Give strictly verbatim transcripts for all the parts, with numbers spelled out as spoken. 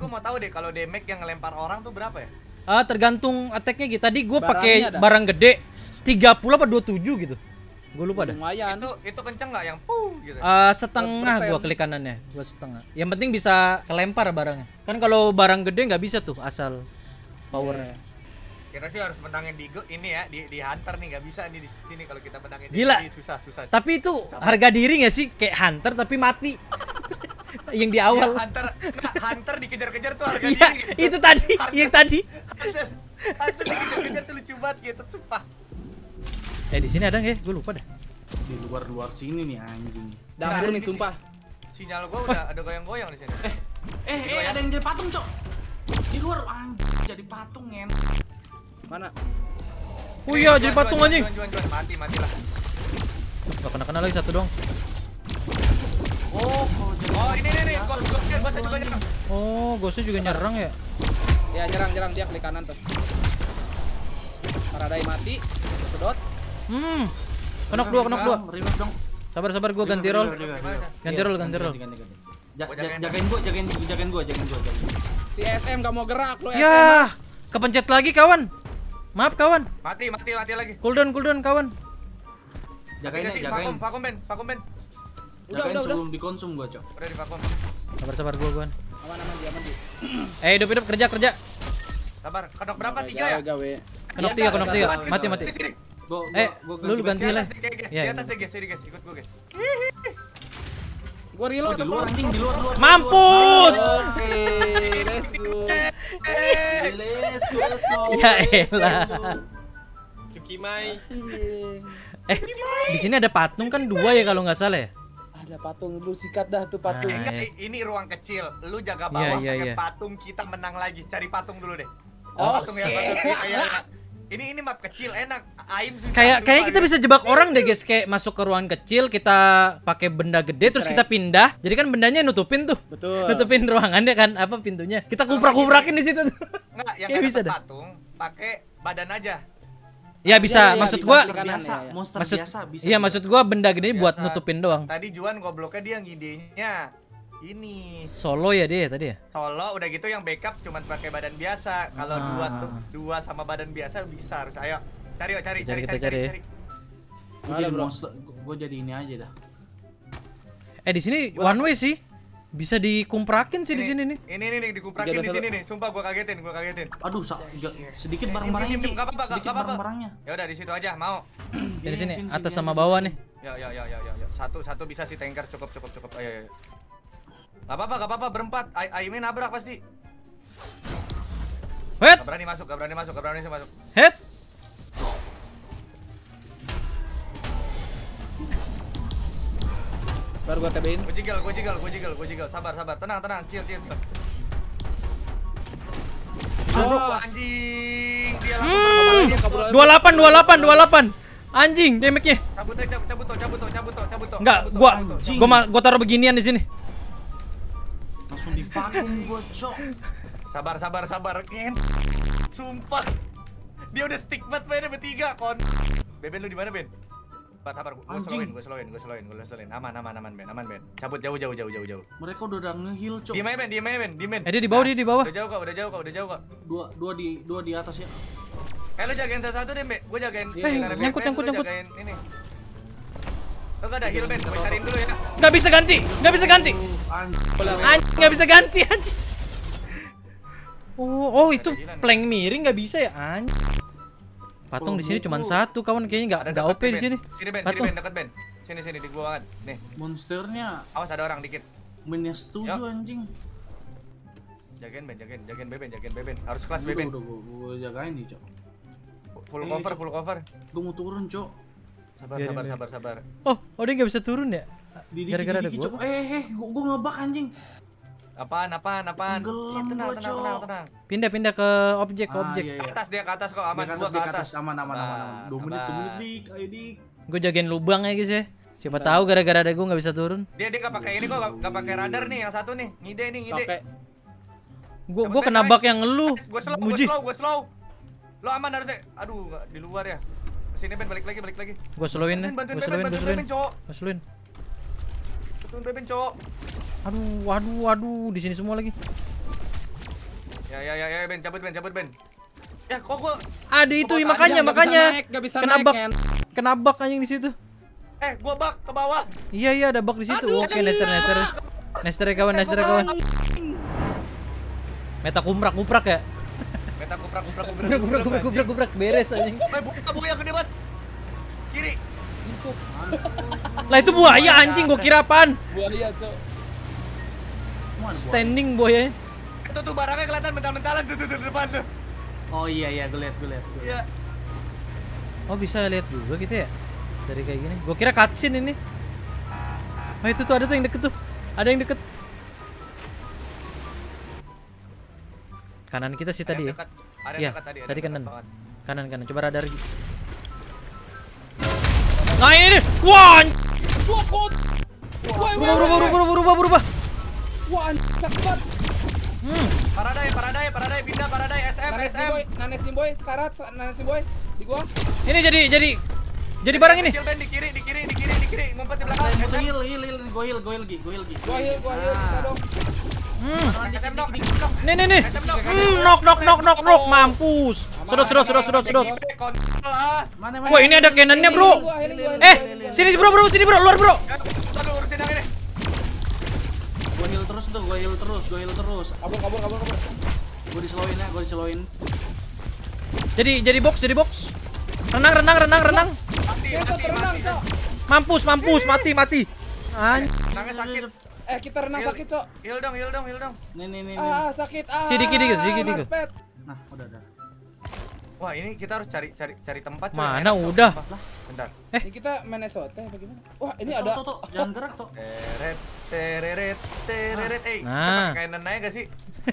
gue mau tahu deh kalau damage yang ngelempar orang tuh berapa ya? Ah, tergantung attack-nya gitu. Tadi gue pakai barang gede tiga puluh apa dua puluh tujuh gitu. Gue lupa dah. Lumayan. Itu itu kenceng nggak yang puh gitu? Uh, setengah gue klik kanannya, gue setengah. Yang penting bisa kelempar barangnya. Kan kalau barang gede nggak bisa tuh asal powernya. Yeah. Kira sih harus menangin di ini ya, di, di hunter nih, nggak bisa nih di sini kalau kita menangin. Gila. Di susah susah. Tapi itu susah harga banget. Diri nggak sih kayak hunter tapi mati. Yang di awal. Ya, hunter hunter dikejar-kejar tuh harga ya, diri. Itu tadi, hunter, yang tadi. Hunter, hunter dikejar-kejar tuh lucu banget gitu, sumpah. Eh di sini ada nggak ya? Gue lupa dah. Di luar-luar sini nih anjing. Dapur nah, nih sumpah. Sinyal gue udah ada goyang-goyang di sini. Eh eh, eh goyang. Ada yang jadi patung cok. Di luar anjing jadi patung ngen. Mana? Oh iya, jadi patung anjing. Mati, matilah. Gak kena-kena lagi satu dong. Oh, oh ini nih nih, Ghostnya juga nyerang. Oh, Ghostnya juga nyerang ya? Ya, nyerang-nyerang dia klik kanan tuh. Paradai mati, sedot. Hmm. Kenok dua, kenok dua. Sabar-sabar gua ganti roll. Ganti roll, ganti roll. Jagain gua, jagain gua, jagain gua, jagain gua. Si S M gak mau gerak lu, S M. Yah, kepencet lagi kawan. Maaf kawan. Mati, mati, mati lagi. Cooldown, cooldown kawan. Jagain, jagain. Vakum, vakum Ben, vakum Ben. Udah, udah, sebelum udah. Dikonsum gua, Cok. Udah divakum. Sabar-sabar gua, Gon. Aman, aman, dia mandi. Eh, hidup-hidup kerja, kerja. Sabar. Kenok berapa? tiga ya? Kenok tiga, kenok tiga. Mati, mati. Go, go, eh, go, go, lu ganti lah. Di atas deh, guys. Sini, guys. Ikut gua, guys. Gua reload di luar anjing, di luar, luar. Mampus. Oke, let's go. Let's go, let's go. Ya elah. Kimai. Eh, di sini ada patung kan dua ya kalau nggak salah ya? Ada patung, lu sikat dah tuh patung. Nah, ini ruang kecil. Lu jaga bawah, yeah, yeah, yeah. Patung kita menang lagi. Cari patung dulu deh. Oh, patung yang ya. Ini ini map kecil enak. Aim kayak kayak kita bisa jebak orang deh guys, kayak masuk ke ruangan kecil kita pakai benda gede terus kita pindah. Jadi kan bendanya nutupin tuh. Betul. Nutupin ruangannya kan apa pintunya. Kita kuprak-kuprakin di situ tuh. Enggak, yang kayak bisa patung pakai badan aja. Ya bisa, ya, ya, maksud ya, gua biasa, ya, ya. Monster maksud, biasa bisa. Iya, maksud gua benda gede biasa. Buat nutupin doang. Tadi Juan gobloknya dia ngidenya. Ini solo ya dia tadi ya? Solo udah gitu yang backup cuman pakai badan biasa. Kalau ah. dua tuh dua sama badan biasa bisa harus ayo. Cari yuk, cari cari cari cari. cari, cari. Gue jadi ini aja dah. Eh di sini one way sih. Bisa dikumprakin sih di sini nih. Ini ini nih dikumprakin di sini nih. Sumpah gua kagetin, gua kagetin. Aduh, sedikit barang-barangnya. Enggak apa-apa, enggak apa-apa. Ya udah di situ aja, mau. Di sini atas sama bawah nih. Ya ya ya ya ya. Satu satu bisa sih tanker cukup cukup cukup. Ayo ayo. Gak apa-apa, gak apa-apa, berempat. Aimin nabrak pasti. Head. Gak berani masuk, gak berani masuk, gak berani masuk. Head. Baru gua tabein. Gua jiggle, gua jiggle, gua jiggle, gua jiggle. Sabar, sabar. Tenang, tenang. Chill, chill, chill. Aduh, anjing. Dia langsung dua puluh delapan, dua puluh delapan, dua puluh delapan. Anjing, damage-nya. Cabut, cabut, cabut, cabut, cabut, cabut. Enggak, gua gua gua taruh beginian di sini. Langsung divakum gua, cok. Sabar, sabar, sabar. Ken. Sumpah. Dia udah stick banget mainnya bertiga, kon. Beben lu di mana, Ben? Sabar, sabar. Gua slowin, gua slowin, gua slowin, gua slowin. Aman, aman, aman, Ben. Aman, Ben. Cabut jauh, jauh, jauh, jauh, jauh. Mereka udah nge-heal, cok. Di mana, Ben? Di mana, Ben? Di mana? Eh, dia di bawah, dia di bawah. Udah jauh kok, udah jauh kok, udah jauh kok. Dua, dua di, dua di atas ya. Eh, lu jagain satu-satu deh, Ben. Gua jagain. Eh, nyangkut, nyangkut, nyangkut. Ini. Lo gak ada heal Ben, gue cariin dulu ya. Gak bisa ganti, gak bisa ganti. Anjing, gak bisa ganti anjing. Oh, oh itu plank miring gak bisa ya anjing. Patung di sini cuma satu kawan kayaknya gak ada O P di sini. Sini Ben, sini Ben, deket Ben. Sini sini di gua banget. Nih. Monsternya. Awas ada orang dikit. Minus tujuh anjing. Jagain Ben, jagain, jagain Beben, jagain Beben. Harus kelas Beben. Udah gua jagain nih, Cok. Full cover, full cover. Gua mau turun, Cok. Sabar, ya, sabar, sabar, sabar. Oh, oh dia nggak bisa turun ya? Gara-gara ada gua. Eh, eh, gua, gua ngebug anjing. Apaan, apaan, apaan? Tenang, tenang, tenang, tenang. Pindah, pindah ke objek, ke objek. Ah, iya, iya. Ke atas dia, ke atas kok aman. Dia gua ke atas, aman, aman, aman. dua menit, dua menit, Dik. Ayo, Dik. Gua jagain lubang ya, guys ya. Siapa nah. tahu gara-gara ada gua nggak bisa turun. Dia dia nggak pakai ini kok, nggak pakai radar nih yang satu nih. Ngide nih, ngide. Okay. Gua gua kena bug yang ngeluh. Gua slow, gua slow, gua slow. Lo aman harusnya. Aduh, di luar ya. Sini Ben, balik lagi, balik lagi. Gua slowin nih. Bantuin Beben, bantuin Beben, cowok. Gua slowin. Bantuin Beben, cowok. Aduh, waduh, waduh, di sini semua lagi. Ya ya ya ya Ben, cabut Ben, cabut Ben. Ya kok gua aduh itu ya, makanya makanya kena bug. Kena bug anjing di situ. Eh, gua bug ke bawah. Iya iya ada bug di situ. Oke, Nester Nester. Nester kawan, Nester kawan. Meta kumprak-kumprak ya. Meta kumprak-kumprak-kumprak-kumprak-kumprak beres anjing. Eh, buka buaya gede banget. Kiri. Lah itu buaya anjing, gua kira apaan? Buaya, Cok. Standing buaya. Itu tuh barangnya kelihatan mental-mentalan tuh, tuh, tuh, depan tuh. Oh iya iya, gue lihat, gue lihat. Iya. Oh bisa lihat juga gitu ya? Dari kayak gini. Gua kira cutscene ini. Oh itu tuh ada tuh yang deket tuh. Ada yang deket. Kanan kita sih ada tadi. Dekat, ya? Ada yang ya, dekat tadi. Tadi kanan. Kanan kanan. Coba radar. Nah ini nih. Wah. Berubah berubah berubah berubah berubah. Wah, cepat. Hmm. Paradai, paradai, paradai, pindah paradai S M nanes S M. Nanes Nim boy, sekarat nanes Nim boy di gua. Ini jadi jadi jadi barang ini. Kecil Ben di kiri, di kiri, di kiri, di kiri, ngumpet di belakang. Heal, heal, heal, goil, goil gi, goil gi. Goil, goil, dong. Hmm. Nih, nih, nih. Knock, knock, knock, knock, knock, mampus. Sedot, sedot, sedot, sedot, sedot. Wah, ini ada cannonnya, Bro. Eh, sini Bro, Bro, sini Bro, luar Bro. Gua heal terus tuh, gua heal terus, gua heal terus. Kabur, kabur, kabur, kabur. Gua diseloin ya, gua diseloin. Jadi jadi box, jadi box. Renang, renang, renang, renang. Mati, mati, mati. Mampus, mampus, mati, mati. Anjir. Renangnya sakit. Eh, kita renang sakit, Cok. Heal dong, heal dong, heal dong. Nih, nih, nih. Ah, sakit. Ah. Sedikit, dikit, sedikit, dikit. Nah, udah, udah. Wah, ini kita harus cari cari cari tempat. Mana udah. Bentar. Eh, kita main S O T bagaimana? Wah, ini ada. Jangan gerak, Tok. Teret, tereret, tereret. Eh, Canon naik gak sih?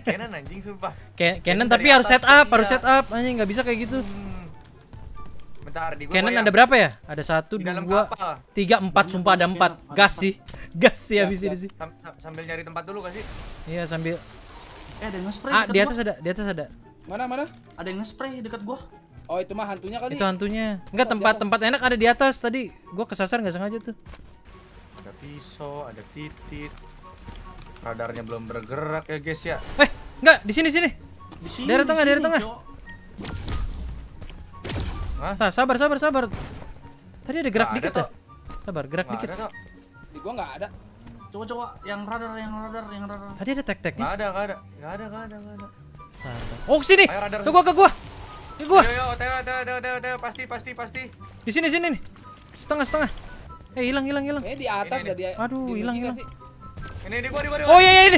Canon anjing sumpah. Canon tapi harus set up, harus set up. Anjing enggak bisa kayak gitu. Bentar, di gua. Canon ada berapa ya? Ada satu, dua, tiga, empat, sumpah ada empat. Gas sih. Gas sih habis ini sih. Sambil nyari tempat dulu gak sih? Iya, sambil. Eh, ada nge-spray. Ah, di atas ada, di atas ada. Mana mana? Ada yang nge-spray dekat gua. Oh, itu mah hantunya kali. Itu hantunya. Enggak, tempat-tempat enak ada di atas tadi. Gua kesasar nggak sengaja tuh. Ada pisau, ada titit. Radarnya belum bergerak ya, guys ya. Eh, enggak, di sini sini. Di sini. Daerah tengah, daerah tengah. Hah? Nah, sabar, sabar, sabar. Tadi ada gerak dikit tuh. Sabar, gerak dikit. Di gua enggak ada. Coba-coba yang radar, yang radar, yang radar. Tadi ada tek-teknya. Enggak ada, enggak ada. Enggak ada, enggak ada, enggak ada. Oh sini, ke gua ke gua, ke gua. Yo yo, teo teo teo teo teo, pasti pasti pasti. Di sini sini nih, setengah setengah. Eh hilang hilang hilang. Eh di atas ya dia. Aduh hilang hilang. Ini di gua di gua. Oh iya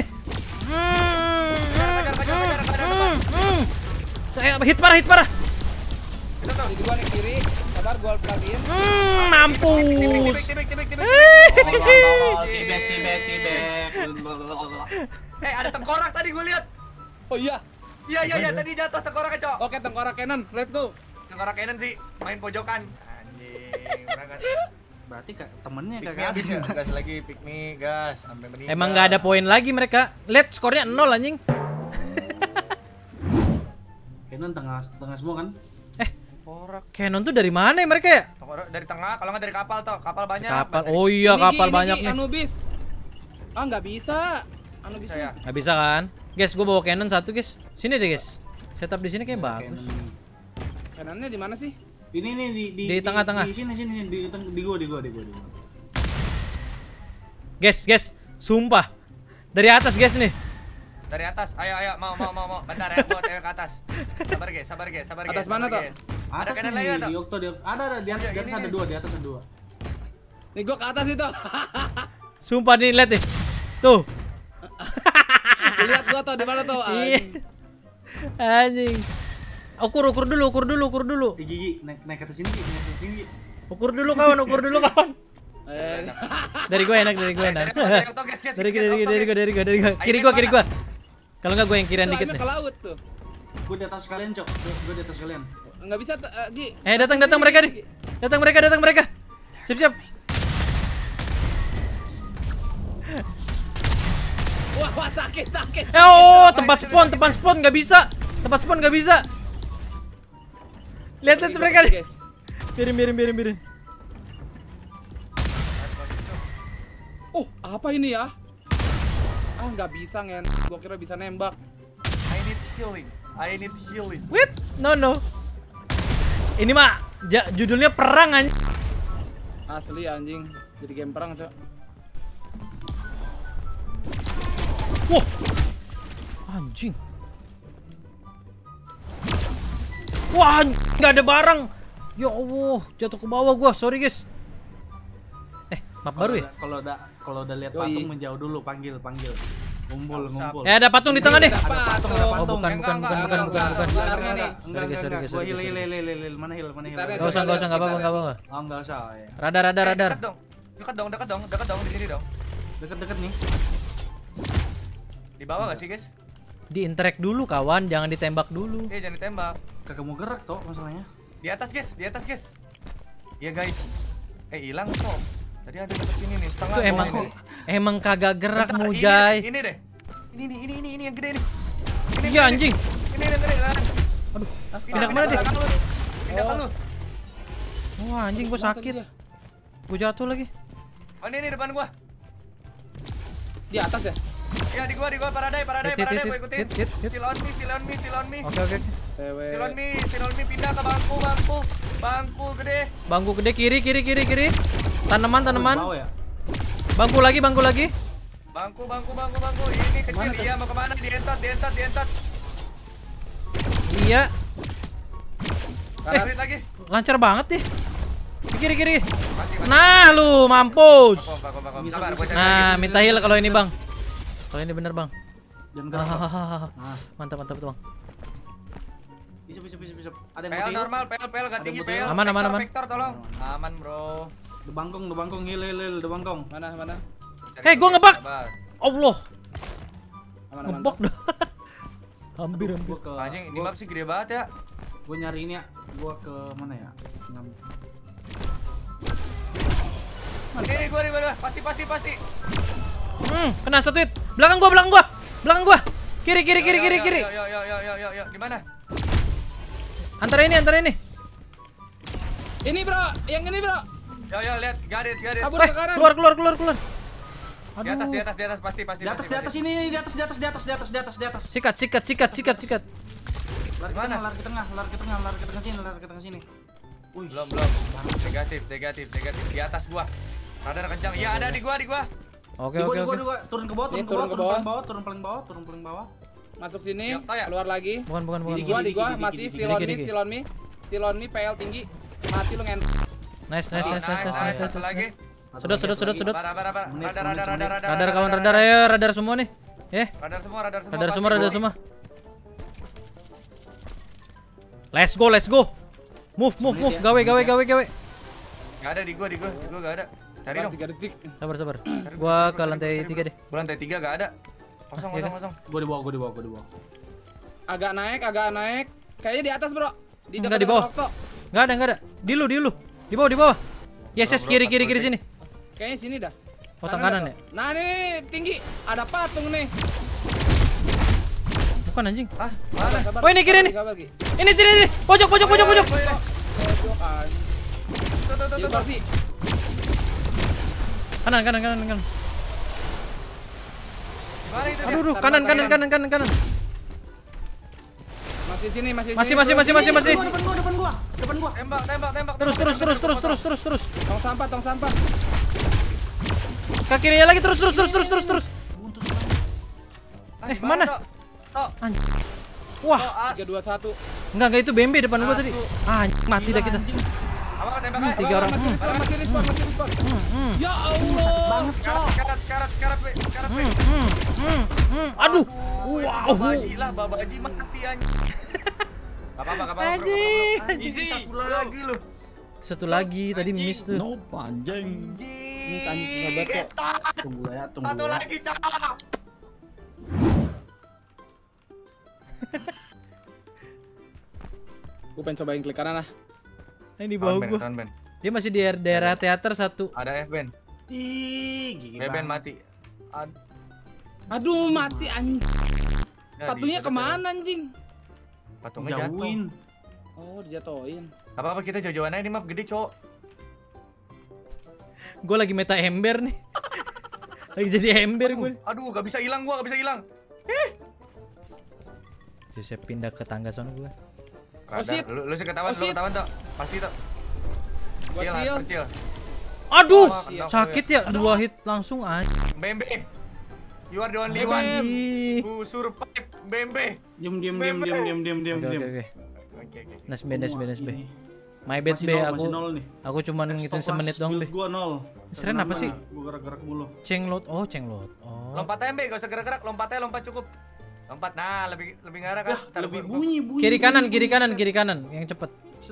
iya ini. Saya hit parah hit parah. Di gua nih kiri, sabar gua pelajin. Mampus. Tibet tibet tibet. Eh ada tengkorak tadi gua lihat. Oh iya. Iya iya iya tadi jatuh tengkorak Cok. Oke tengkorak Canon, let's go. Tengkorak Canon sih main pojokan. Anjing, berangkat. Berarti kak temennya kagak habis ya. Gas lagi pick me, gas sampai meninggal. Emang enggak ada poin lagi mereka. Lihat skornya nol anjing. Canon tengah tengah semua kan? Eh, tengkorak. Canon tuh dari mana ya mereka ya? Tengkorak dari tengah, kalau enggak dari kapal toh. Kapal banyak. Kapal. Oh iya, kapal banyak nih. Anubis. Ah, enggak bisa. Anubis. Enggak bisa kan? Guys, gue bawa Canon satu, guys. Sini deh, guys. Setup di sini kayak bagus. Canonnya di mana sih? Ini nih di di di tengah-tengah. Di sini sini di di gua di gua di gua. Guys, guys, sumpah. Dari atas, guys nih. Dari atas. Ayo ayo mau mau mau mau. Bentar ya, gua tengok ke atas. Sabar, guys. Sabar, guys. Sabar, guys. Atas mana tuh? Ada Canon lagi tuh. Di Okto di ada ada di atas ada dua, di atas ada dua. Nih gua ke atas itu. Sumpah nih, lihat nih. Tuh. Lihat gua tau di mana tau. Anjing. Ukur ukur dulu, ukur dulu, ukur dulu. Gigi naik naik ke atas sini, naik ke sini. Ukur dulu kawan, ukur dulu kawan. Dari gua enak, dari gua enak. Dari dari dari gua, dari gua, dari gua. Kiri gua, kiri gua. Kalau enggak gua yang kirian dikit nih. Ke laut tuh. Gua di atas kalian, Cok. Gua di atas kalian. Enggak bisa, Gi. Eh, datang datang mereka nih. Datang mereka, datang mereka. Siap-siap. Wah, wah sakit sakit. Eh, oh, tempat spawn, tempat spawn nggak bisa. Tempat spawn nggak bisa. Lihat lihat mereka nih. Miring miring miring miring. Oh, apa ini ya? Ah, nggak bisa ngen. Gua kira bisa nembak. I need healing. I need healing. Wait, no no. Ini mah ja, judulnya perang anjing. Asli anjing, jadi game perang, Cok. Wah. Anjing. Wah, nggak ada barang. Ya Allah, jatuh ke bawah gua. Sorry, guys. Eh, map baru ya? Kalau udah kalau udah lihat patung menjauh dulu, panggil, panggil. Ngumpul, ngumpul. Eh, ada patung di tengah deh. Ada patung, ada patung. Oh, bukan, bukan, bukan, bukan, bukan, bukan. Sorry, guys, sorry, guys. Hil, hil, hil, hil. Mana hil, mana hil? Enggak usah, enggak usah, enggak apa-apa, enggak apa-apa. Oh, enggak usah. Radar, radar, radar. Dekat dong. Dekat dong, dekat dong, dekat dong di sini dong. Dekat-dekat nih. Di bawah enggak sih, guys? Di-interact dulu, kawan. Jangan ditembak dulu. Iya, jangan ditembak. Kagak mau gerak toh masalahnya. Di atas, guys. Di atas, guys. Iya, guys. Eh, hilang toh. Tadi ada dekat sini nih, setengah. Itu emang ini. Emang kagak gerak mau jay. Ini deh. Ini nih, ini ini ini yang gede nih. Iya, anjing. Ini ini ini. Aduh, pindah kemana deh? Pindah ke lu. Wah, anjing gua sakit. Gua jatuh lagi. Oh, ini nih depan gua. Di atas ya? Iya, di gua, di gua paradai, paradai, paradai gua ikutin. Still on me, still on me, still on me. Oke, oke. Still on me, still on me, pindah ke bangku, bangku. Bangku gede. Bangku gede kiri, kiri, kiri, kiri. Tanaman, tanaman. Bangku lagi, bangku lagi. Bangku, bangku, bangku, bangku. Ini kecil, iya mau ke mana? Dientot, dientot, dientot. Iya. Eh, lagi. Lancar banget nih. Kiri, kiri. Nah, lu mampus. Nah, minta heal kalau ini, Bang. Kalau ini bener, Bang. Jangan gerak. Ah, nah. Mantap, mantap itu, Bang. Bisa, bisa, bisa, bisa. Ada yang pel normal, pel, pel enggak tinggi, pel. Aman, aman, aman. Vektor tolong. Aman, Bro. Debangkong, debangkong, heal, heal, heal, debangkong. Mana, mana? Hei, gua ngebug. Allah. Aman, aman. Ngebug dah. Hampir, hampir. Anjing, ini map sih gede banget ya. Gua nyari ini ya. Gua ke mana ya? Ini gua, ini gua. Pasti, pasti, pasti. Hmm, kena satu hit. Belakang gua, belakang gua. Belakang gua. Kiri, kiri, kiri, kiri, kiri. Yo yo yo yo yo yo yo. Di mana? Antara ini, antara ini. Ini, Bro. Yang ini, Bro. Yo yo, lihat. Gadit, gadit. Kabur ke kanan. Keluar, keluar, keluar, keluar. Aduh. Di atas, di atas, di atas pasti, pasti. Di atas, di atas ini, di atas, di atas, di atas, di atas, di atas, di atas. Sikat, sikat, sikat, sikat, sikat. Lari ke tengah, lari ke tengah, lari ke tengah, lari ke tengah sini, lari ke tengah sini. Wih, belum, belum. Negatif, negatif, negatif. Di atas gua. Radar kencang. Iya, ada di gua, di gua. Oke, oke, oke. Turun ke bawah, turun ke bawah, turun paling bawah, turun paling bawah, turun paling bawah. Masuk sini, keluar lagi. Bukan, bukan, bukan. Di gua, di gua masih still on me, still on me. Still on me, P L tinggi. Mati lu ngen. Nice, nice, nice, nice, nice, nice. Lagi. Sedot, sedot, sedot, sedot. Radar, radar, radar, radar. Radar kawan, radar, ayo radar semua nih. Eh. Radar semua, radar semua. Radar semua, radar semua. Let's go, let's go. Move, move, move. Gawe, gawe, gawe, gawe. Enggak ada di gua, di gua, di gua enggak ada. Cari dong. tiga detik. Sabar, sabar. Gua ke lantai tiga deh. Gua lantai tiga enggak ada. Kosong, kosong, kosong. Gua di bawah, gua di bawah, gua di bawah. Agak naik, agak naik. Kayaknya di atas, Bro. Di dekat Okto. Enggak ada, enggak ada. Di lu, di lu. Di bawah, di bawah. Yes, yes, kiri, kiri, kiri sini. Kayaknya sini dah. Otak kanan ya. Nah, ini tinggi. Ada patung nih. Bukan anjing. Ah, mana? Oh, ini kiri nih. Ini sini, sini. Pojok, pojok, pojok, pojok. Pojok anjing. Tuh, tuh, tuh, tuh. Kanan, kanan, kanan, kanan. Aduh, aduh, kanan, kanan, kanan, kanan, kanan. Masih sini, masih sini. Masih, masih, masih, masih, masih. Depan gua, depan gua, depan gua. Tembak, tembak, tembak. Terus, terus, terus, terus, terus, terus, terus. Tong sampah, tong sampah. Ke kirinya lagi terus, terus, terus, terus, terus, terus. Eh, mana? Anjing. Wah. tiga dua satu. Enggak, enggak itu B M B depan gua tadi. Anjing, mati dah kita. Apa tembak aja? tiga orang. Masih respon, masih respon, masih respon. Ya Allah. Karat, karat, karat, karat. Aduh. Wow. Bajilah, babaji mati anjing. Enggak apa-apa, enggak apa-apa. Anjing. Satu lagi lu. Satu lagi tadi miss tuh. No panjang. Miss anjing banget ya. Tunggu ya, tunggu. Satu lagi, Cak. Gua pengen cobain klik kanan lah. Ini bau gua. Dia masih di daerah teater satu. Ada F-band. Ih, B-band mati. Aduh, mati anjing. Patungnya kemana anjing? Patungnya jatuh. Oh, dijatuhin. Apa-apa kita jauh-jauhan aja, ini map gede, Cok. Gue lagi meta ember nih. Lagi jadi ember gue. Aduh, gak bisa hilang gua, gak bisa hilang. Saya pindah ke tangga sono gua. Oh, shit. Lu, lu sih ketahuan, oh, lu ketahuan toh. Pasti toh. Kecil, kecil. Aduh, oh, sakit ya. Dua hit langsung aja. Bembe. You are the only one who survive, Bembe. Diam diam diam diam diam diam diam diam. Oke oke. Nice be, nice be, nice be. My bad be, aku aku cuman ngitungin semenit doang deh. Gua nol. Seren apa sih? Gua gerak-gerak mulu. Cenglot. Oh, cenglot. Oh. Lompat aja, Be, enggak usah gerak-gerak. Lompat aja, lompat cukup. Lompat. Nah, lebih lebih ngarah kan. Ntar lebih bunyi, bunyi. Kiri kanan, kiri kanan, kiri kanan. Yang cepet.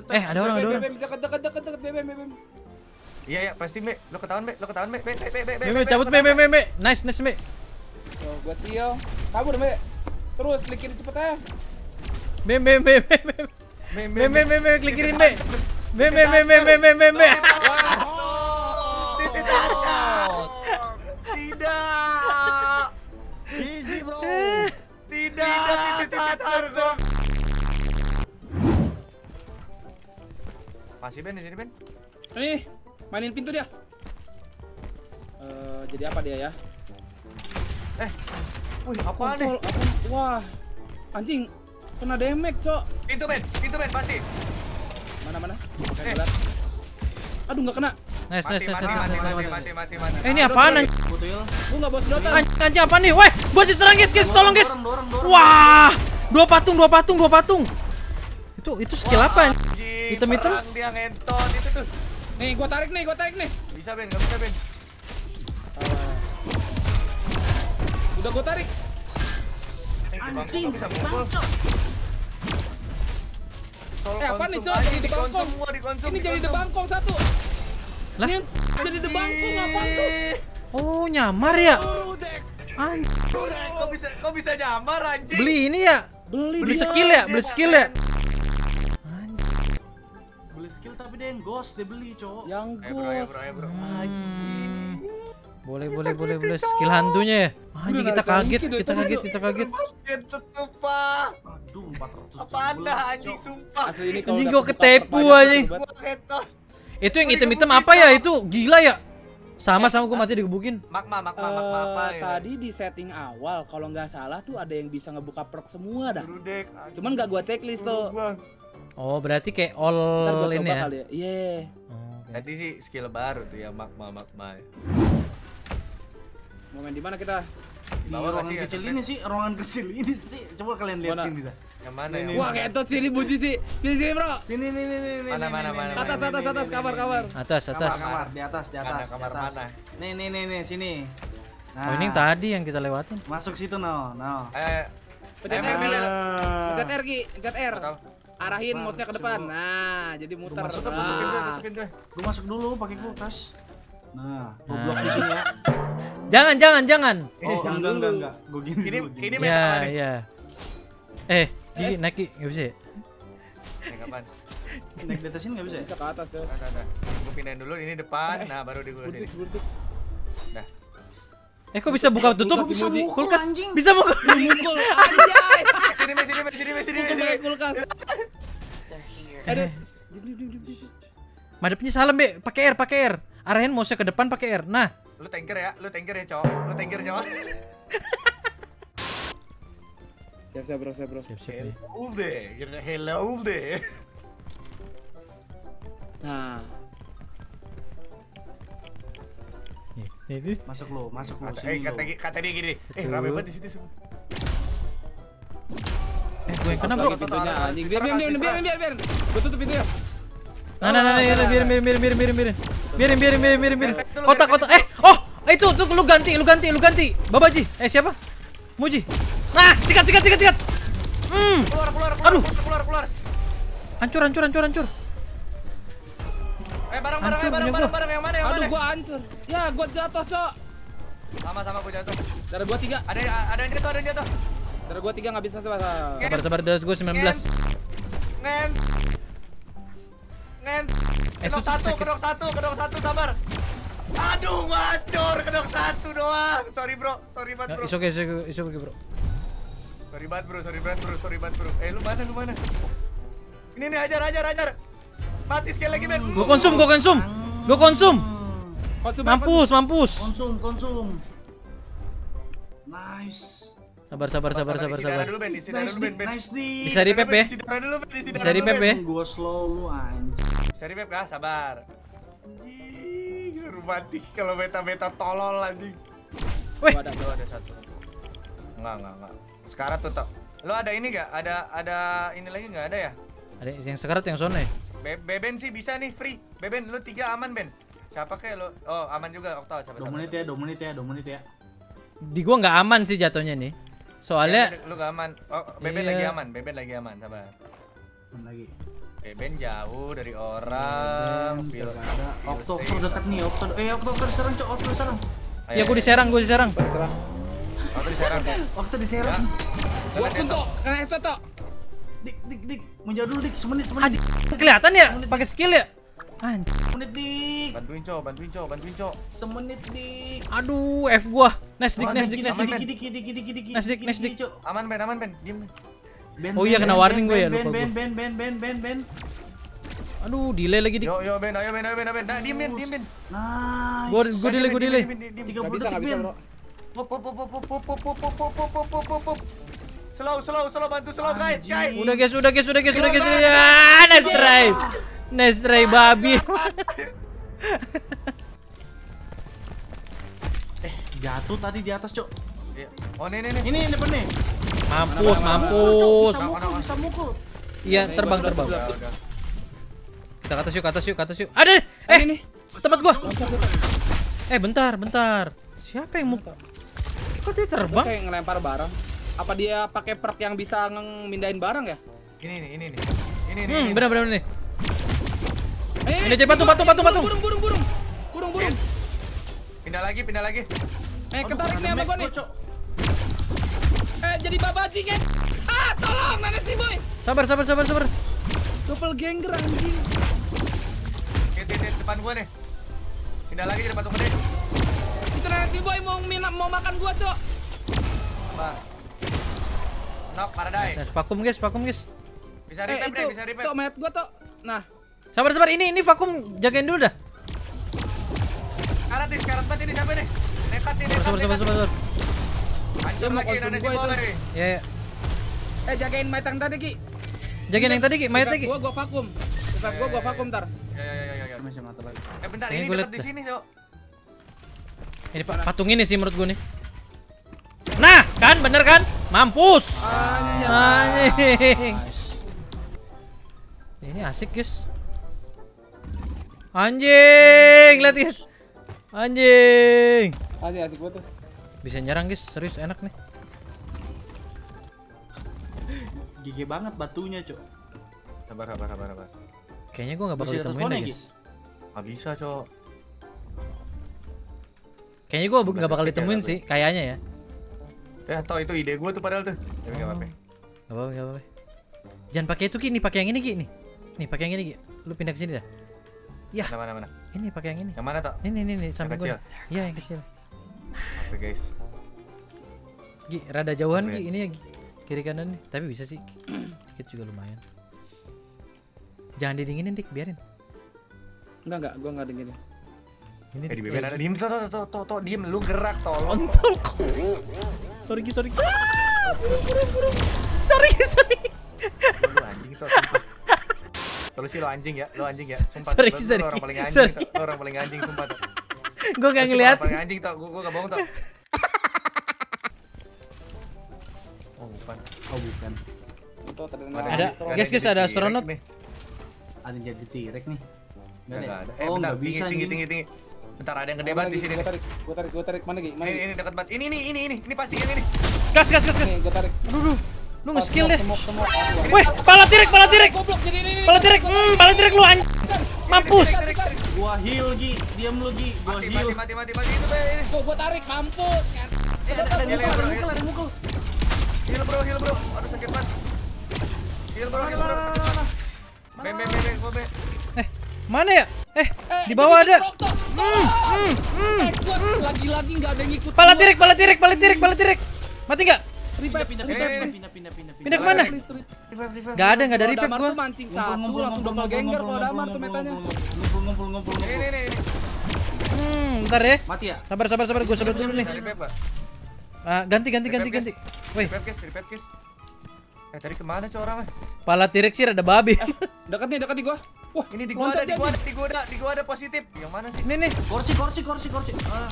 Eh, ada orang, ada orang. Dekat dekat dekat dekat Be, Be, Be. Iya ya, pasti Be. Lo ketahuan Be, lo ketahuan Be, Be, Be, Be. Be, cabut Be, Be, Be. Nice, nice Be. Yo, gua Tio. Kabur Be. Terus klik kiri cepet aja. Be, Be, Be, Be. Be, Be, Be, Be, klik kiri Be. Be, Be, Be, Be, Be, Be, Be. Tidak. Easy bro. Tidak, tatar gua. Masih Ben di sini Ben. Nih, mainin pintu dia. Uh, jadi apa dia ya? Eh, wih apa nih? Wah, anjing kena damage cok. Pintu Ben, pintu Ben pasti. Mana mana? Eh. Aduh nggak kena. Nice, mati, nice, mati, nice, mati, nice, mati, nice, mati, mati, mati, mati. Eh, ini apaan anjing? Gua enggak bos Dota. Anjing apaan nih? Weh, gua diserang guys, guys, tolong guys. Wah, dua patung, dua patung, dua patung. Itu itu skill apa anjing? Hitam-hitam. Dia ngenton itu tuh. Nih, gua tarik nih, gua tarik nih. Bisa Ben, enggak bisa Ben. Uh. Udah gua tarik. Anjing bisa mukul. Eh, apaan nih, Cok? Jadi debangkong. Ini jadi debangkong satu. Lah, jadi debangkong apaan tuh? Oh, nyamar ya? Anjing. Kok bisa kok bisa nyamar anjing? Beli ini ya? Beli, beli skill ya? Beli skill ya? Anjing. Beli skill tapi dia yang ghost, dia beli, Cok. Yang ghost. Boleh, boleh, boleh, boleh skill hantunya ya? Anjing kita kaget, kita kaget, kita kaget. Aduh, empat ratus. Apa anda anjing sumpah? Anjing gua ketepu anjing. Itu yang item-item apa ya? Itu gila ya? Sama-sama gue mati digebukin. Magma, magma, magma apa ya? Tadi di setting awal kalau nggak salah tuh ada yang bisa ngebuka perk semua dah. Cuman nggak gue checklist tuh. Oh berarti kayak all ini ya? Iya. Tadi sih skill baru tuh ya magma, magma. Mau main di mana kita? Di ruangan kecil ini sih, ruangan kecil ini sih. Coba kalian lihat sini dah. Yang mana ya? Wah, ketot sini Budi sih. Sini sini, Bro. Sini sini sini sini. Mana mana mana. Atas atas atas kamar kamar. Atas atas. Kamar di atas di atas. Kamar mana? Nih nih nih nih sini. Nah, ini tadi yang kita lewatin. Masuk situ no, no. Eh. Pencet R. Pencet R, pencet R. Arahin mouse-nya ke depan. Nah, jadi muter. Tutup pintu, tutup pintu. Lu masuk dulu pakai kulkas. Nah, gua blok di sini ya. Jangan jangan jangan. Oh, enggak enggak enggak. Gua gini. Ini ini masalah nih. Iya, iya. Eh, gigi naik Ki, enggak bisa ya? Naik apaan? Naik di atas sini enggak bisa ya? Bisa ke atas ya. Nah, nah, nah. Gua pindahin dulu ini depan. Nah, baru di gua sini. Nah. Eh, kok bisa buka tutup? Bisa buka kulkas. Bisa buka mukul. Anjay. Sini sini sini sini sini kulkas. Ada madepnya salam, Be. Pakai air, pakai air. Arahin mouse ke depan pakai R. Nah, lu tanker ya, lu tanker ya, Cok. Lu tanker, Cok. Siap, siap, Bro, siap, Bro. Siap, siap. Hello deh. Hello deh. Nah. Nih, masuk lu, masuk lu. Eh, kata kata dia gini. Eh, rame banget di situ semua. Eh, gue kena, Bro. Pintunya anjing. Biar, biar, biar, biar, biar. Gua tutup pintunya. Nah, nah, nah, biarin, biarin, biarin, biarin, biarin, biarin. Biarin, biarin, biarin, biarin, biarin. Kotak, kotak. Eh, oh, itu tuh lu ganti, lu ganti, lu ganti. Babaji. Eh, siapa? Muji. Nah, sikat, sikat, sikat, sikat. Hmm. Keluar, keluar, keluar. Aduh, keluar, keluar. Hancur, hancur, hancur, hancur. Eh, barang, barang, barang, barang, barang yang mana, yang mana? Aduh, gua hancur. Ya, gua jatuh, Cok. Sama-sama gua jatuh. Darah gua tiga. Ada ada yang jatuh, ada yang jatuh. Darah gua tiga enggak bisa sama. Sabar, sabar, darah gua sembilan belas. Nen. Kedok satu, kedok satu, kedok satu, sabar. Aduh, ngacor, kedok satu doang. Sorry bro, sorry banget bro. It's okay, it's okay bro. Sorry banget bro, sorry banget bro, sorry banget bro. Eh, lu mana, lu mana? Ini nih, hajar, hajar, hajar. Mati sekali lagi Ben. Gua konsum, gua konsum, gua konsum. Mampus, mampus. Konsum, konsum. Nice. Sabar sabar sabar sabar sabar. Bisa di P P. Bisa di P P. Gua slow lu anjing. Bisa di P P kah? Sabar. Anjing, seru banget kalau beta-beta tolol anjing. Wih, ada ada satu. Enggak enggak enggak. Sekarat tuh. Lo ada ini enggak? Ada ada ini lagi enggak ada ya? Ada yang sekarat yang sono ya? Be Beben sih bisa nih free. Beben lu tiga aman Ben. Siapa kayak lo? Oh, aman juga Okto siapa? dua menit ya, dua menit ya, dua menit ya. Di gua enggak aman sih jatuhnya nih. Soalnya ya, lu gak aman. Oh, Beben iya. lagi aman, Beben lagi aman, sabar. Aman lagi. Beben jauh dari orang. Beben, Filo, ada Okto dekat nih, Okto. Eh, Okto diserang, Cok. Okto diserang. Ya gua diserang, gua diserang. Diserang. Okto diserang. Okto diserang. Buat untuk kena F T Tok. Dik, dik, dik. Mau jauh dulu dik, semenit, semenit. Kelihatan ya pakai skill ya? Anjir. Semenit dik. Bantuin Cok, bantuin Cok, bantuin Cok. Semenit dik. Aduh, F gua. Nice dik, nice dik, nice dik, dik, dik, dik, dik, dik. Nice dik, nice dik. Aman Ben, aman Ben. Diam. Oh iya kena warning gue ya, lupa gue. Ben, Ben, Ben, Ben, Ben, Ben. Aduh, delay lagi dik. Yo yo Ben, ayo Ben, ayo Ben, Ben. Nah, diam Ben, diam Ben. Nice. Gua gua delay, gua delay. Enggak bisa, enggak bisa, Bro. Pop pop pop pop pop pop pop pop pop pop. Slow, slow, slow, bantu slow guys, guys. Udah guys, udah guys, udah guys, udah guys. Nice try. Nice try babi. Jatuh tadi di atas, Cok. Oh, nih nih nih. Ini depan nih. Mampus, mampus. Bisa mukul. Iya, terbang, terbang. Kita ke atas yuk, ke atas yuk, ke atas yuk. Ada nih. Eh, tempat gua. Eh, bentar, bentar. Siapa yang mukul? Kok dia terbang? Kayak ngelempar barang. Apa dia pakai perk yang bisa ngemindahin barang ya? Ini nih, ini nih. Ini nih. Hmm, benar-benar nih. Ini cepat tuh, patung, patung, patung. Burung, burung, burung. Burung, burung. Pindah lagi, pindah lagi. Eh, ketarik nih sama gua nih. Eh, jadi babaji kan. Ah, tolong nanes nih, Boy. Sabar, sabar, sabar, sabar. Double ganger anjing. Oke, di depan gua nih. Pindah lagi jadi patung gede. Itu nanes nih, Boy, mau minum, mau makan gua, Cok. Nah. Knock paradise. Vakum, guys, vakum, guys. Bisa repel, bisa repel. Tok, mayat gua, Tok. Nah. Sabar, sabar. Ini ini vakum, jagain dulu dah. Karat nih, karat banget ini siapa nih? Nekat nih, nekat. Sabar, sabar, sabar. Hancur lagi nanti boleh. Iya, iya. Eh, jagain mayat yang tadi, Ki. Jagain yang tadi, Ki. Mayatnya, Ki. Gua gua vakum. Bukan gua gua vakum ntar. Ya, ya, ya, ya. Masih mata lagi. Eh, bentar, ini dekat di sini, Cok. Ini patung ini sih menurut gua nih. Nah, kan bener kan? Mampus. Anjing. Ini asik, guys. Anjing, lihat guys. Anjing. Anjing asik banget tuh. Bisa nyerang guys, serius enak nih. Gigi banget batunya, Cok. Sabar, sabar, sabar, sabar. Kayaknya gua enggak bakal ditemuin deh, guys. Enggak bisa, Cok. Kayaknya gua enggak bakal ditemuin sih, kayaknya ya. Ya, toh itu ide gua tuh padahal tuh. Tapi enggak apa-apa. Enggak apa-apa, enggak apa-apa. Jangan pakai itu, Ki. Nih, pakai yang ini, Ki, nih. Nih, pakai yang ini, Ki. Lu pindah ke sini dah. Ya. Mana, mana, mana? Ini pakai yang ini. Yang mana, Tok? Ini, ini, ini sampai gua. Iya, yang kecil. Oke, guys. Gi, rada jauhan, Ki. Ini ya, Gi. Kiri kanan nih. Tapi bisa sih. Dikit juga lumayan. Jangan didinginin, Dik. Biarin. Enggak, enggak. Gua enggak dinginin. Ini di Beben ada. Diem, Tok, Tok, Tok, Tok. Diem, lu gerak, tolong. Sorry, Ki, sorry. Sorry, sorry. Lu anjing itu. Lu sih lo anjing ya, lo anjing ya. Sumpah, sorry, lo, sorry. Lo orang paling anjing, lo orang paling anjing sumpah. Gue gak ngeliat. Lo paling anjing, Tok. Gue gak bohong, Tok. Oh bukan, oh bukan. Ada, guys, guys ada astronot. Ada yang jadi T-Rex nih. Gak ada. Eh bentar, tinggi, tinggi, tinggi, tinggi. Bentar ada yang gede banget di sini. Gue tarik, gue tarik, gue tarik. Mana lagi? Ini, ini dekat banget. Ini, ini, ini, ini, ini pasti yang ini. Gas, gas, gas, gas. Gue tarik. Aduh, lu nge-skill deh. Wih, pala tirik, pala tirik. Pala tirik. Hmm, pala tirik lu anjing. Mampus. Gua heal, Gi. Diam lu, Gi. Gua heal. Mati, mati, mati, mati itu, Be. Tuh, gua tarik, mampus. Eh, ada mukul, ada mukul. Heal, Bro, heal, Bro. Aduh, sakit banget. Heal, Bro, heal, Bro. Be, be, be, gua be. Eh, mana ya? Eh, di bawah ada. Hmm, hmm, hmm. Lagi-lagi enggak ada yang ngikut. Pala tirik, pala tirik, pala tirik, pala tirik. Mati enggak? Pindah, pindah, pindah, pindah, pindah, pindah kemana? Gak ada, gak ada repack gua. Mancing satu, langsung double ganger kalau damar tuh metanya. Ngumpul, ngumpul, ngumpul. Ini, ini, ini. Hmm, bentar ya. Mati ya? Sabar, sabar, sabar. Gua sedot dulu nih. Ah, ganti ganti ganti ganti. Woi. Eh, tadi kemana coy orangnya? Pala T-Rex sih ada babi. Eh, dekat nih, dekat nih gua. Wah, ini di gua ada, di gua ada, di gua ada, di gua ada positif. Yang mana sih? Nih nih. Kursi, kursi, kursi, kursi. Ah.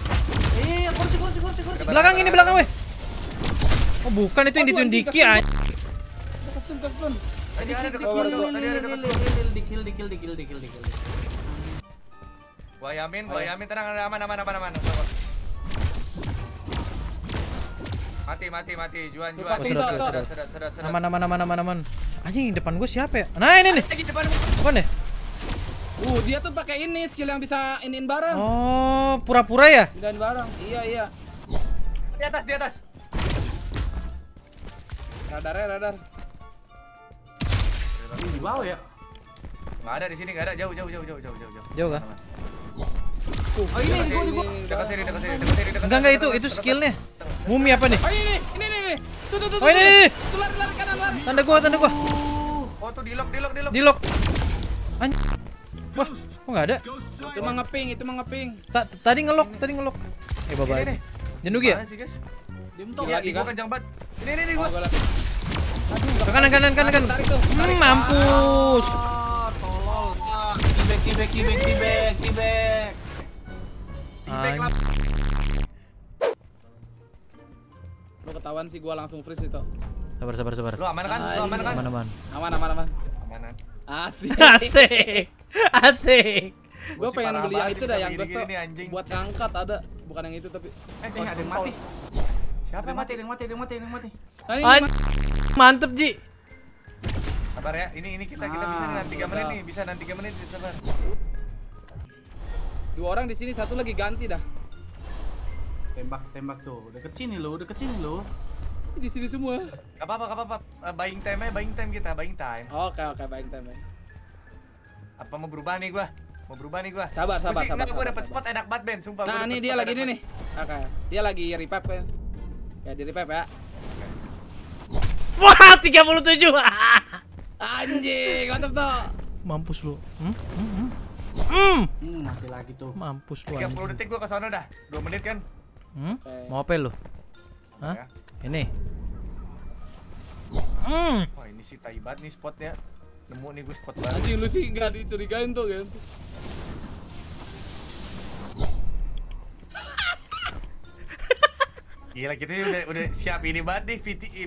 Iya, kursi, kursi, kursi, kursi. Belakang ini, belakang, weh. Oh, bukan itu yang ditundiki anjing. Custom, custom. Tadi ada dekat gua, tadi ada dekat gua. Dikil, dikil, dikil, dikil, dikil. Gua yamin, gua yamin tenang, aman, aman, aman, aman. Mati, mati, mati. Juan, Juan. Oh, sedot, sedot, sedot, sedot, sedot. Aman, aman, aman, aman, aman. Anjing, depan gue siapa ya? Nah, ini nih. Lagi depan gue. Apa nih? Uh, dia tuh pakai ini skill yang bisa iniin barang. Oh, pura-pura ya? Iniin barang. Iya, iya. Di atas, di atas. Radarnya, radar. Ini di bawah ya? Enggak ada di sini, enggak ada. Jauh, jauh, jauh, jauh, jauh, jauh. Jauh enggak? Oh, ini gua di gua. Dekat sini, dekat sini, dekat sini, dekat. Enggak, enggak itu, itu skillnya. Mumi apa nih? Oh, ini ini ini ini. Tuh tuh tuh. Oh, ini. Lari lari kanan lari. Tanda gua, tanda gua. Oh, tuh di-lock, di-lock, di-lock. Di-lock. Anjir. Wah, kok enggak ada? Itu mah ngeping, itu mah ngeping. Tadi nge-lock, tadi nge-lock. Eh, bye-bye. Jenugi ya? Diam tuh lagi gua kencang banget. Ini ini gua. Aduh, kanan kanan kanan kanan. Mampus. Tolol. Back back back back back. Lo ketahuan sih, gua langsung freeze itu. Sabar sabar sabar. Lo aman kan? Lo aman kan? Aman aman. Aman aman aman. Amanan. Asik. Asik. Asik. Gua pengen beli yang itu dah, yang gua tuh buat ngangkat ada, bukan yang itu tapi. Eh, ada yang mati. Siapa yang mati? Yang mati, yang mati, yang mati. Mantep, Ji. Sabar ya. Ini ini kita kita bisa nanti tiga menit nih, bisa nanti tiga menit sabar. Dua orang di sini, satu lagi ganti dah. Tembak, tembak tuh. Udah kesini lo, udah kesini lo. Di sini semua. Gak apa-apa, gak apa-apa. Buying time aja, buying time kita, buying time. Oke, oke, buying time aja. Apa mau berubah nih gua? Mau berubah nih gua. Sabar, sabar, sabar. Gua dapat spot enak banget, Ben, sumpah. Nah, ini dia lagi ini nih. Oke. Dia lagi revive kan. Ya, di revive ya. Wah, tiga puluh tujuh. Anjing, mantap tuh. Mampus lu. Hmm? Hmm. Hmm, mati lagi tuh. Mampus lu. tiga puluh detik gua ke sana dah. dua menit kan. Hmm? Okay. Mau apa lu? Hah? Ya. Ini. Hmm. Wah, ini sih tai banget nih spotnya. Nemu nih gua spot baru. Anjing, lu sih enggak dicurigain tuh, kan. Gila, kita gitu, udah udah siap ini banget nih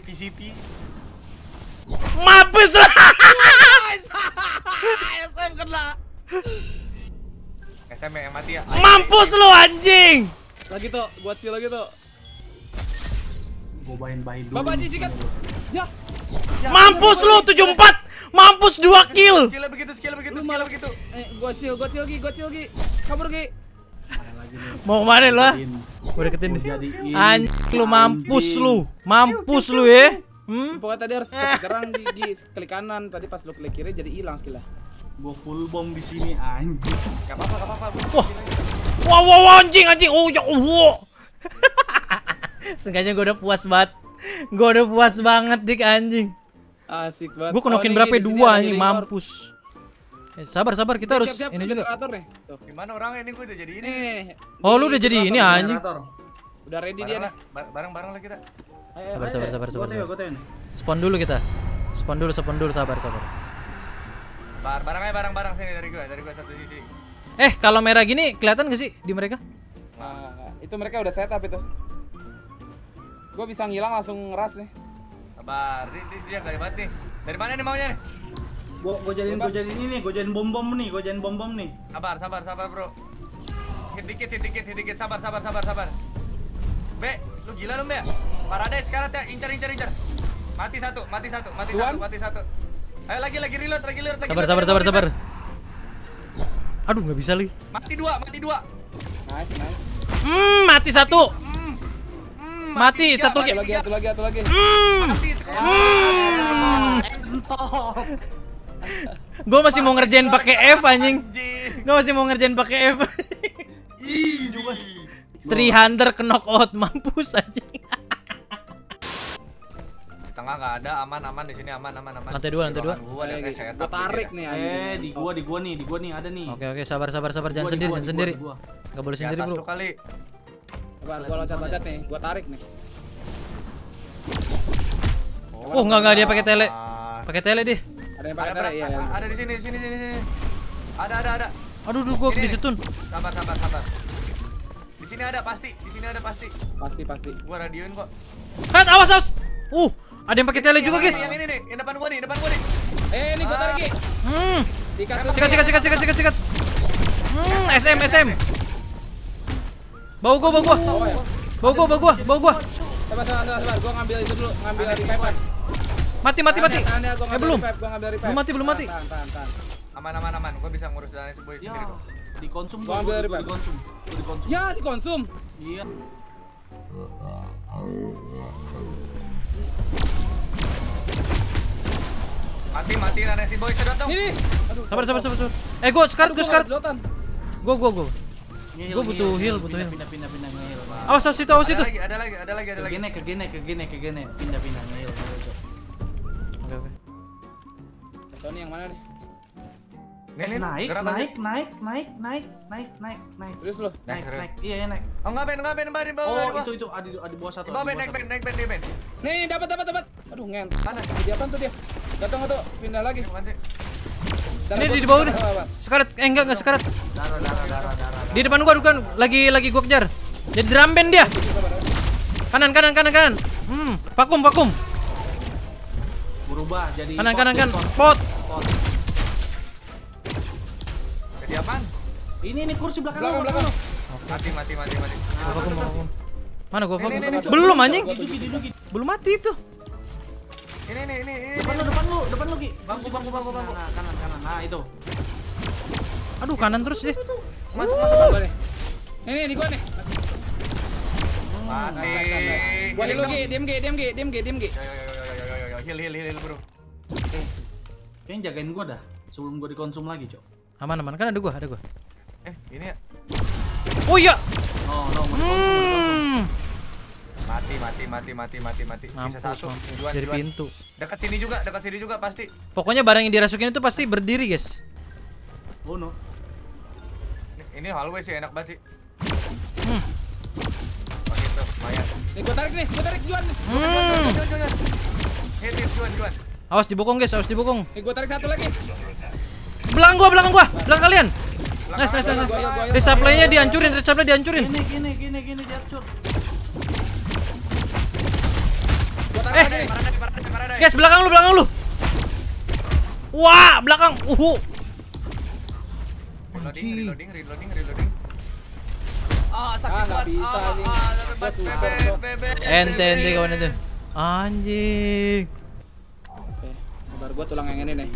V C T. Mampus lu. S M kena. S M yang mati ya. Mampus lu anjing. Lagi tuh, buat si lagi tuh. Gua bain-bain dulu. Bapak disikat. Ya. Mampus lu tujuh puluh empat. Mampus dua kill. Skill begitu, skill begitu, skill begitu. Eh, gua chill, gua chill lagi, gua chill lagi. Kabur lagi. Mau kemana lu? Gua deketin dia. Anjing lu, mampus lu. Mampus lu ya. Hmm. Pokoknya tadi harus terang di klik kanan. Tadi pas lu klik kiri jadi hilang skillnya. Gua full bomb di sini anjing. Enggak apa-apa, enggak apa-apa. Wow, wow, wow, anjing, anjing. Oh, ya, wow. Seenggaknya gue udah puas banget. Gue udah puas banget, dik, anjing. Asik banget. Gue kenokin oh, berapa ya? Dua anjing, mampus. Eh, sabar, sabar, kita harus siap, siap, ini juga. Gimana orangnya ini gue udah jadi ini. Nih. Oh, lu udah jadi ini anjing. Udah ready barang dia nih. Bareng-bareng lah kita. Sabar, sabar, sabar, sabar. Spawn dulu kita. Spawn dulu, spawn dulu, sabar, sabar. Bar barangnya barang-barang sini dari gua, dari gua satu sisi. Eh, kalau merah gini kelihatan gak sih di mereka? Nah, itu mereka udah setup itu. Gua bisa ngilang langsung ngeras nih. Sabar, dia dia enggak hebat nih. Dari mana nih maunya nih? Gua gua jadiin gua jadiin ini nih, gua jadiin bom-bom nih, gua jadiin bom-bom nih. Sabar, sabar, sabar, Bro. Dikit, dikit, dikit, dikit, sabar, sabar, sabar, sabar. Be, lu gila lu, Be. Paradise sekarang ya, incer, incer, incer. Mati satu, mati satu, mati satu, mati satu. Ayo lagi, lagi reload, lagi reload, lagi. Sabar, sabar, sabar, sabar. Aduh, nggak bisa lagi. Mati dua, mati dua. Nice, nice. Hmm, mati satu. Mm, mm, mati, mati tiga, satu lagi. Lagi, satu lagi, satu lagi. Hmm. Gue masih mau ngerjain pakai F anjing. Gue masih mau ngerjain pakai F. Ih, coba. tiga ratus knockout mampus anjing. Tengah nggak ada, aman aman di sini, aman aman aman. Lantai dua, lantai dua. Gua ada kayak setan. Tarik nih anjing. Eh, di gua, di gua nih, di gua nih ada nih. Oke oke, sabar sabar sabar, jangan sendiri, jangan sendiri. Enggak boleh sendiri, Bro. Sabar, gua loncat-loncat nih, gua tarik nih. Oh, enggak enggak dia pakai tele. Pakai tele deh. Ada yang pakai tele, iya. Ada di sini, sini, sini, sini. Ada, ada, ada. Aduh, duh, gua kesetun. Sabar, sabar, sabar. Di sini ada pasti, di sini ada pasti. Pasti, pasti. Gua radioin kok. Hat, awas, awas. Uh, ada yang pakai tele juga, guys. Ini nih, yang depan gua nih, depan gua nih. Eh, ini gua tarik nih. Hmm. Sikat, sikat, sikat, sikat, sikat, sikat. Hmm, S M, S M. Bau gua, bau gua. Bau gua, bau gua, bau gua. Sabar, sabar, sabar. Gua ngambil itu dulu, ngambil revive. Mati, mati, mati. Eh, belum. Belum mati, belum mati. Aman, aman, aman. Gua bisa ngurus jalannya sendiri kok. Dikonsum gua, dikonsum. Dikonsum. Ya, dikonsum. Iya. Mati, mati, nanti boy sedot dong. Ini. Sabar, sabar, sabar, sabar. Eh, gua sekarat, gua sekarat. Gua, gua, gua. Gue butuh heal, butuh heal. Pindah-pindah ngeheal. Awas, awas itu, awas itu. Ada lagi, ada lagi, ada lagi. Kegene, kegene, kegene, kegene. Pindah-pindah ngeheal. Oke, oke. Tony yang mana nih? Naik, naik, naik, naik, naik, naik, naik, naik. Terus lo? Naik, naik. Iya, naik. Oh, ngapain, ngapain, ngapain, ngapain. Oh, itu, itu. Ada bawah satu. Ngapain, naik, naik, naik, naik, naik. Nih, dapat, dapat, dapat. Aduh, ngen. Mana? Di apaan tuh dia? Gatau, gatau. Pindah lagi. Ini di bawah nih. Sekarat, eh enggak, enggak sekarat. Darah, darah, darah, darah. Di depan gua dukan lagi lagi gua kejar. Jadi drum band dia. Kanan, kanan, kanan, kanan. Hmm, vakum, vakum. Berubah jadi kanan, kanan, kanan. Pot. Jadi apaan? Ini ini kursi belakang lu, belakang lu. Mati, mati, mati, mati. Vakum, vakum. Mana gua vakum? Belum anjing. Belum mati itu. Ini ini ini depan lu, depan lu, depan lu, Ki. Bangku, bangku, bangku, bangku. Nah, kanan, kanan. Nah, itu. Aduh, kanan terus deh. Masuk, masuk, masuk deh. Ini di gua nih. Mati. Gua dulu, Ki. Diam, Ki, diam, Ki, diam, Ki, diam, Ki. Yo yo yo yo yo. Heal, heal, heal, bro. Eh. Kayaknya jagain gua dah sebelum gua dikonsum lagi, Cok. Aman, aman. Kan ada gua, ada gua. Eh, ini ya. Oh iya. Oh, no. Mati, mati, mati, mati, mati, mati. Sisa satu. Juan, dari juan. Pintu. Dekat sini juga, dekat sini juga pasti. Pokoknya barang yang dirasukin itu pasti berdiri, guys. Oh no. Ini, ini hallway sih enak banget sih. Hmm. Oh gitu, lumayan. Nih gua tarik nih, gua tarik Juan. Hmm. Hit hit Juan, Juan. Awas dibokong, guys, awas dibokong. Nih gua tarik satu lagi. Belang gua, belakang gua, belang kalian. Nice, nice, nice. Resupply-nya dihancurin, resupply-nya dihancurin. Gini, gini, gini, gini dihancur. Eh, guys, belakang lu, belakang lu. Wah, belakang. Uhu. Reloading, reloading, reloading, reloading. Ah, sakit banget. Ah, ente, ente kawan itu. Anjing. Oke, bentar gua tulang yang ini nih.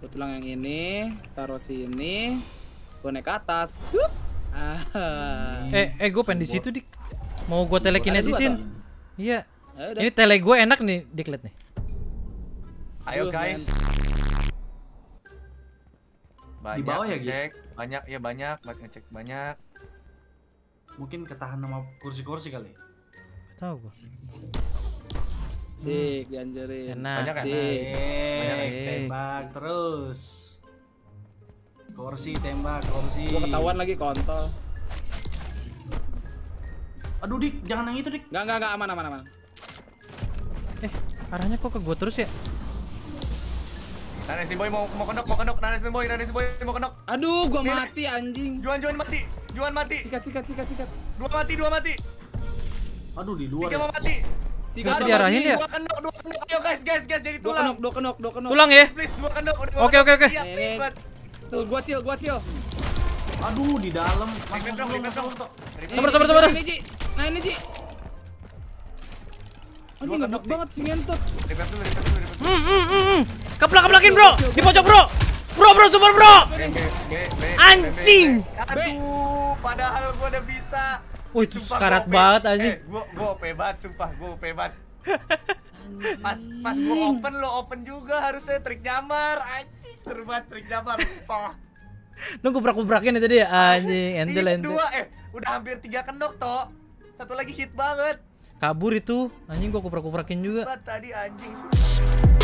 Gua tulang yang ini, taruh sini. Gua naik ke atas. Eh, eh gua pengen di situ, Dik. Mau gua telekinesisin. Iya. Ayo, ini tele gue enak nih, diklet nih. Ayo guys. Banyak di bawah ya, cek. Banyak ya, banyak, ngecek banyak. Mungkin ketahan sama kursi-kursi kali. Gak tau gue. Sik, dianjurin. Enak. Banyak sih. Tembak terus. Kursi tembak, kursi. Gue ketahuan lagi kontol. Aduh, Dik, jangan yang itu, Dik. Enggak, enggak, enggak, aman, aman, aman. Eh, arahnya kok ke gua terus ya? Nanesin boy mau mau kendok, mau kendok. Nanesin boy, nanesin boy mau kendok. Aduh, gua mati anjing. Juan, Juan mati. Juan mati. Sikat, sikat, sikat, sikat. Dua mati, dua mati. Aduh, di luar. Tiga mau mati. Sikat diarahin ya. Dua kendok, dua kendok. Ayo guys, guys, guys jadi tulang. Dua kendok, dua kendok, dua kendok. Tulang ya? Please, dua kendok. Oke, oke, oke. Tuh, gua chill, gua chill. Aduh, di dalam. Sabar, sabar, sabar. Nah, ini Ji. Anjing ngebut banget sih ngentot. Repair dulu, repair dulu, repair dulu. Hmm, hmm, hmm. Keplak-keplakin, Bro. Di pojok, Bro. Bro, Bro, super, Bro. Anjing. Aduh, padahal gua udah bisa. Wih, itu sekarat banget anjing. Gua gua O P banget, sumpah gua O P banget. Pas pas gua open lo open juga harusnya trik nyamar. Anjing, seru banget trik nyamar, sumpah. Nunggu brak-brakin itu tadi ya, anjing. Endel, endel. Dua, eh, udah hampir tiga kendok toh. Satu lagi hit banget. Kabur itu, anjing gua kuprak-kuprakin juga. Tadi anjing.